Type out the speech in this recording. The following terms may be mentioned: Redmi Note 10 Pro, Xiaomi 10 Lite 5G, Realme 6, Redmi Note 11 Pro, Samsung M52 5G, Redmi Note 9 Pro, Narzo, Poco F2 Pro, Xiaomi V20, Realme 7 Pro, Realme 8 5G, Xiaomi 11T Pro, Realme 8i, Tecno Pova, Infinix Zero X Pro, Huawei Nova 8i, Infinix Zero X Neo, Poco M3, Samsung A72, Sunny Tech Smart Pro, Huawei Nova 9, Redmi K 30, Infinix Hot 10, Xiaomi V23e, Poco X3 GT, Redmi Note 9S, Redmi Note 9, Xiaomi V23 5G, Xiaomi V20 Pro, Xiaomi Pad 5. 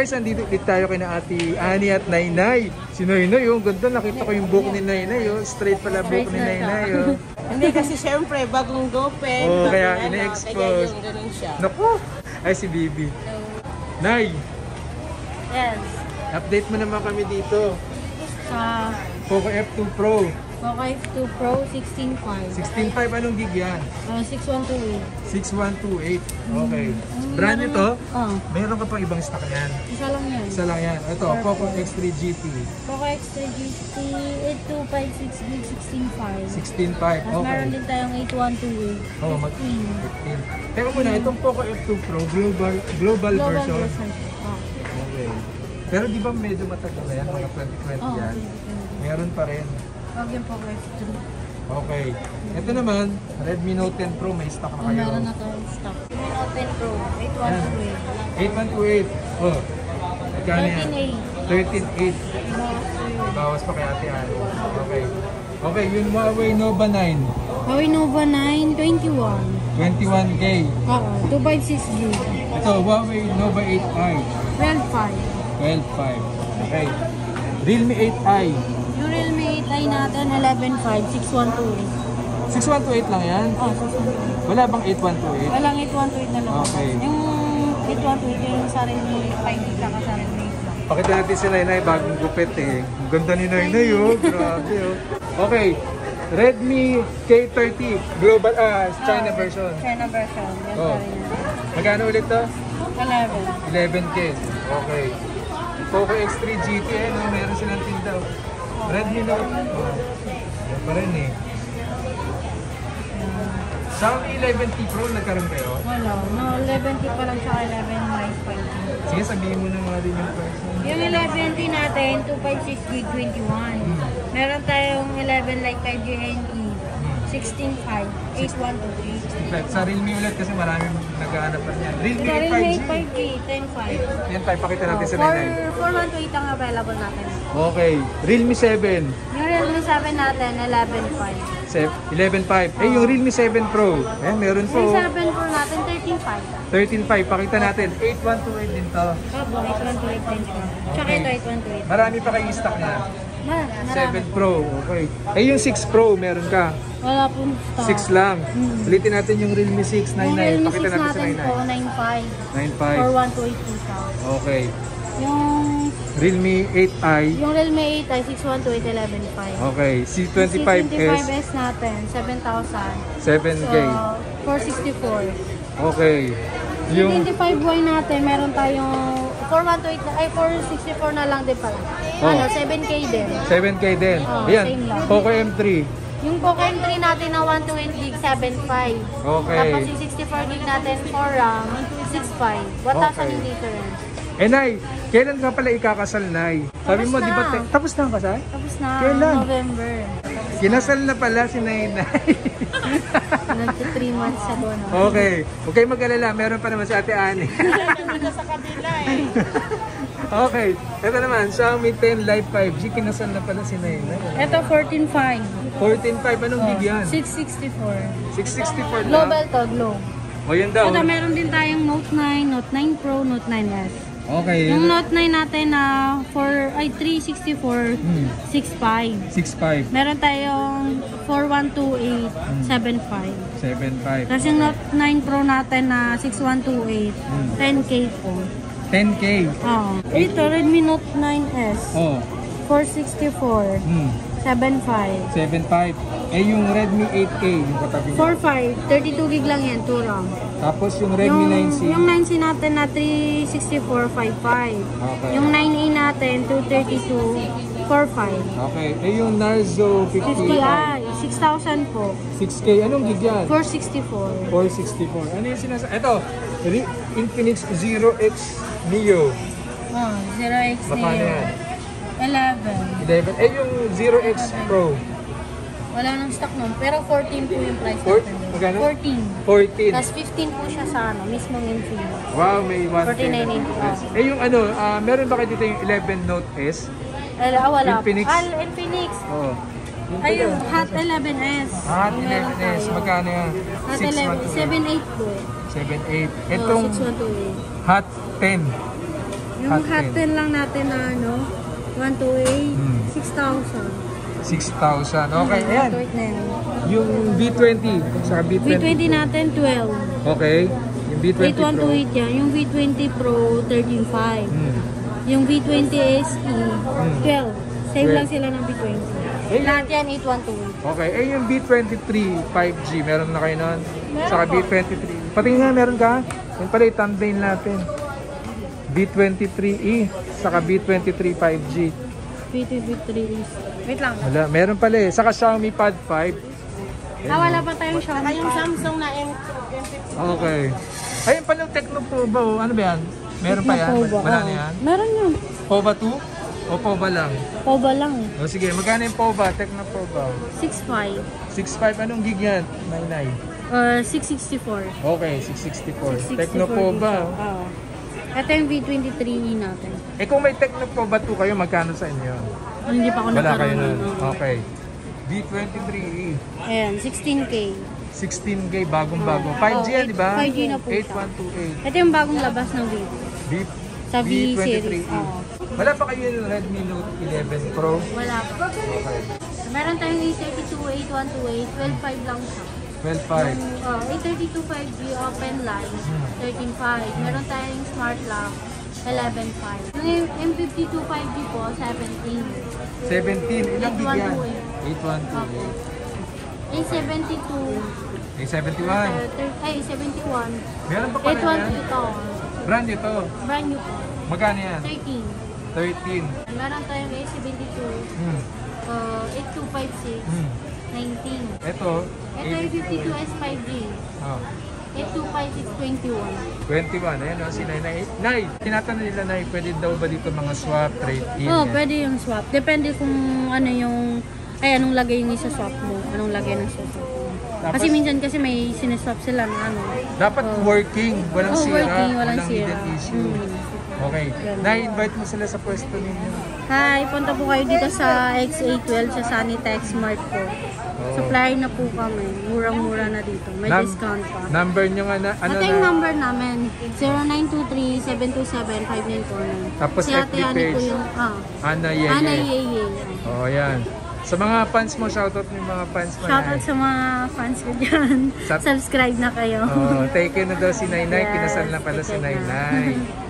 guys, nandito ulit tayo kay na Ate Ani at Nainay. Si Nainay, yung ganda, nakita ko yung buhok ni Nainay, oh. Straight pala buhok ni Nainay, oh. Hindi kasi syempre, bagong goped. Oo, kaya ina-expose. Kaya yung ganun siya. Naku! Ay, si Bibi. Nay! Yes. Update mo naman kami dito. Sa Poco F2 Pro. Poco F2 Pro, 16.5. 16.5, anong gig yan? 6128. 6128, okay. Brand nyo to? Oo. Meron ka pang ibang stock yan? Isa lang yan. Isa lang yan. Ito, Poco X3 GT. Poco X3 GT, 8256 gig, 16.5. 16.5, okay. At meron din tayong 8128. Oo, mag 15. Pero muna, itong Poco F2 Pro, global version. Okay. Pero di ba medyo matagal na yan, mga 2020 yan? Meron pa rin. Pag yung Poco F2. Okay. Ito naman, Redmi Note 10 Pro, may stock na kayo. Meron na tayong stock. Redmi Note 10 Pro, 8128. 8128. Oh. Magkano yan? 13.8. Bawas pa kay Ate Ano. Okay. Okay, yung Huawei Nova 9. Huawei Nova 9, 21. 21K. Oo, 256G. Ito, Huawei Nova 8i. 12.5. 12.5. Okay. Realme 8i. Yung Realme 8i natin, 11.5, 6128. 6128 lang yan? Oo, 6128. Wala bang 8128? Walang 8128 na lang. Okay. Yung 8128 yung sa Realme 5G lang sa Realme 8. Pakita natin si Nainay, bagong gupit eh. Ang ganda ni Nainay oh, grabe oh. Okay, Redmi K 30 global, China version. China version, yan oh. Magkano ulit to? 11. 11K, okay. Poco X3 GT, eh, no? Meron silang tinda. Redmi Note. Yan pa rin eh. Xiaomi 11T Pro, nagkaroon kayo? Wala. No, 11T pa lang siya, 11 price point. Sige, sabihin mo na mga din yung price. Yung 11T natin, 256GB, 21. Meron tayong 11 Lite 5G NE, 16.5, 8128. Sa Realme ulit kasi maraming nag-aanap pa niyan. Realme 5G, 10.5. 10.5, pakita natin sa Nanay. 418 ang available natin. Okay. Realme 7. Yung Realme 7 natin, 11.5. 11.5. Eh, yung Realme 7 Pro. Eh, meron po. Yung 7 Pro natin, 13.5. 13.5, pakita natin. 8128 din to. Opo, 8128 din to. Tsaka ito, 8128. Marami pa kayong stock niya. 7 Pro, okay. Eh, yung 6 Pro, meron ka? Wala pong stock. 6 lang. Ulitin natin yung Realme 6, 99. Pakita natin sa 99. 95. 41282. Okay. Yung Realme 8i. Yung Realme 8i, 6128115. Okay. C25S. C25S natin, 7,000. 7K. So, 464. Okay. Yung C25Y natin, meron tayong 412, ay 464 na lang din pala. Oh. Ano, 7K din. 7K din. Oh, ayan, Poco M3. Yung Poco M3 natin na 128GB, 7.5. Okay. Tapos yung 64GB natin, 4 RAM, 6.5. What else ang difference? Eh, Nay, kailan ka pala ikakasal, Nay? Sabi mo, di ba, tapos na ang kasal? Tapos na, kailan? November. Kinasal na pala si Nainay. Nagto 3 months ago na. Okay. Okay, mag-alala. Meron pa naman si Ate Ani. Nandito sa kabila eh. Okay. Ito naman, Xiaomi 10 Lite 5G. Kinasal na pala si Nainay. Ito, 14.5. 14.5. Anong gig yan? 664. 664 na? Global to, globe. O, yun daw. Ito, meron din tayong Note 9, Note 9 Pro, Note 9S. Okay. Yung Note 9 natin na 364, 6.5. Meron tayong 4128, 7.5. Tapos yung Note 9 Pro natin na 6128, 10K po. 10K? Oo. Ito, Redmi Note 9S, 464, 7.5. 7.5. Eh, yung Redmi 8K, yung katabi niya. 4.5. 32GB lang yan, 2 RAM. Tapos yung Redmi 9C? Yung 9C natin na 364, 5.5. Okay. Yung 9A natin, 232, 4.5. Okay. Eh, yung Narzo 50i, 6,000 po. 6K. Anong gig yan? 464. 464. Ano yung sinasabi? Ito, Infinix Zero X Neo. Oh, Zero X Neo. Bakano yan? 11. Eh, yung 0X Pro? Wala nang stock nun, pero 14 po yung price natin. Magkano? 14. Tapos 15 po siya sa ano, mismong Infinix. Wow, may 1.49. Eh, yung ano, meron ba kayo dito yung 11 Note S? Wala. Infinix? Infinix. Oo. Ayun, Hot 11S. Hot 11S. Magkano yan? Hot 11, 7.8 po eh. 7.8. Itong Hot 10. Yung Hot 10 lang natin na ano, 12A, 6,000. 6,000. Okay, ayan. Yung V20. Sa V20 natin, 12. Okay. Yung V20 Pro. 8,128 yan. Yung V20 Pro, 13,500. Yung V20 SE, 12. Same lang sila ng V20. Lahat yan, 8,128. Okay. Eh, yung V23 5G, meron na kayo nun? Meron saka po. V23. Patingin nga, meron ka? Yung pala, i-thumbnail natin. V23e, saka V23 5G. V23. Wait lang. Wala, meron pala eh. Saka Xiaomi Pad 5. Wala pa tayong Xiaomi. Saka yung Samsung na M52. Okay. Ayun pala yung Tecno Pova. Ano ba yan? Meron pa yan? Wala na yan? Meron yun. Pova 2? O Pova lang? Pova lang. O sige, magkano yung Pova? Tecno Pova. 6.5. 6.5? Anong gig yan? 9.9? 664. Okay, 664. Tecno Pova. Oo. Ito yung V23e natin. Eh kung may Tecno Pova 2 kayo, magkano sa inyo? Hindi pa ako nagkaroon. Wala kayo nun. Okay. V23e. Ayan, 16K. 16K, bagong-bago. 5G yan, di ba? 5G na po siya. 8128. Ito yung bagong labas ng Vivo. Sa V23e. Wala pa kayo yung Redmi Note 11 Pro? Wala pa. Okay. Meron tayong 832, 8128, 12.5 lang siya. 12.5. 832 5G open line, 13.5. Meron tayong smart lock, 11.5. Yung M52 5G po, 17. 17? Ilang gig yan? 812. A72. A71. Ay, 71. Meron pa pa rin yan? 812 ito. Brand new to? Brand new po. Magkano yan? 13. 13. Meron tayong A72. 8256. 19. Ito? Ito yung 52S 5G. Oh. 825621. 21, ayan o, si Nay. Nay, tinatanong nila, Nay, pwede daw ba dito mga swap, trade-in? Oo, pwede yung swap. Depende kung ano yung, ay, anong lagay yung isa-swap mo. Anong lagay ng swap mo. Kasi minsan kasi may sineswap sila ng ano. Dapat working, walang sira. Working, walang sira. Issue. Okay. Na-invite mo sila sa pwesto ninyo. Hi, punta po kayo dito sa XA12 sa Sunny Tech Smart Pro. Supplier na po kami. Murang-mura na dito. May discount pa. Number nyo nga na? Ano na? Ito yung number namin. 0923-727-5949. Tapos FB page. Ana Yeye. Ana Yeye. Oo, yan. Sa mga fans mo, shoutout mo yung mga fans mo. Shoutout sa mga fans ko dyan. Subscribe na kayo. Take care na daw si Nainay. Pinasal na pala si Nainay.